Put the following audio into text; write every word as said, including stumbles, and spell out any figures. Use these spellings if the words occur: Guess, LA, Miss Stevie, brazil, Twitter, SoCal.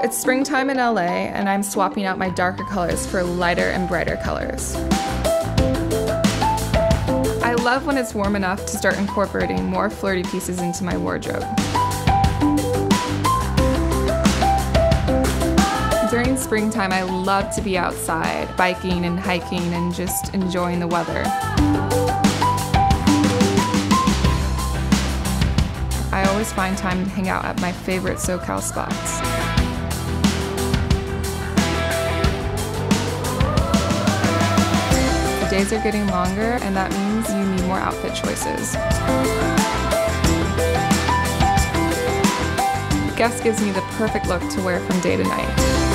It's springtime in L A, and I'm swapping out my darker colors for lighter and brighter colors. I love when it's warm enough to start incorporating more flirty pieces into my wardrobe. During springtime, I love to be outside, biking and hiking and just enjoying the weather. I always find time to hang out at my favorite SoCal spots. Days are getting longer, and that means you need more outfit choices. Guess gives me the perfect look to wear from day to night.